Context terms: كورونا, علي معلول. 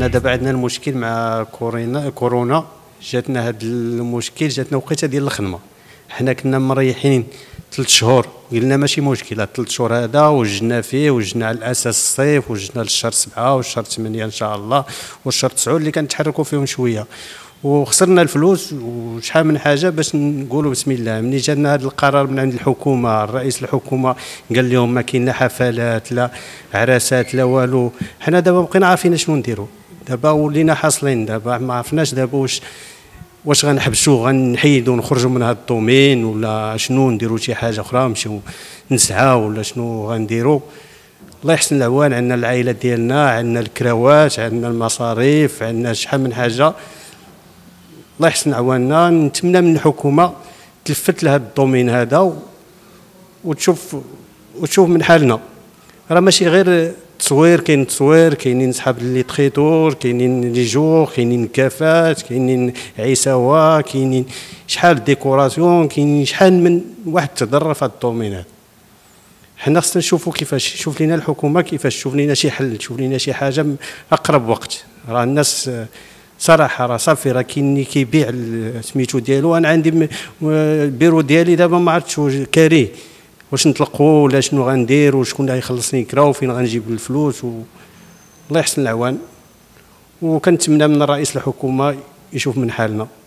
حنا دابا عندنا المشكل مع كورونا جاتنا هذا المشكل، جاتنا وقيته ديال الخدمه. حنا كنا مريحين 3 شهور، قلنا ماشي مشكله 3 شهور هذا وجنا فيه، وجنا على الاساس الصيف، وجنا للشهر 7 والشهر 8 ان شاء الله والشهر 9 اللي كنتحركوا فيهم شويه، وخسرنا الفلوس وشحال من حاجه باش نقولوا بسم الله. ملي جانا هذا القرار من عند الحكومه، الرئيس الحكومه قال لهم ما كاين لا حفلات لا عراسات لا والو. حنا دابا بقينا عارفين شنو نديروا، دابا ولينا حاصلين، دابا ما عرفناش دابا واش غنحبسوا غنحيدوا نخرجوا من هذا الدومين ولا شنو نديروا، شي حاجه اخرى نمشيو نسعاو ولا شنو غنديروا. الله يحسن العوان، عندنا العائلات ديالنا، عندنا الكراوات، عندنا المصاريف، عندنا شحال من حاجه. الله يحسن عواننا، نتمنى من الحكومه تلفت لهذا الدومين هذا وتشوف من حالنا. راه ماشي غير تصوير، كاين تصوير، كاينين صحاب لي تخيطور، كاينين لي جور، كاينين كافات، كاينين عيساوه، كاينين شحال ديكوراسيون، كاينين شحال من واحد تضرر في هاد الدومينات. حنا خصنا نشوفوا كيفاش تشوف لينا الحكومه، كيفاش تشوف لينا شي حل، تشوف لينا شي حاجه اقرب وقت. راه الناس صراحه راه صافي، راه كاين اللي كيبيع سميتو ديالو. انا عندي البيرو ديالي دابا ما عرفتش كاريه، واش نطلقوا ولا شنو غندير، وشكون غيخلصني كرا، وفين غنجيب الفلوس الله يحسن العوان. وكنتمنى من رئيس الحكومه يشوف من حالنا.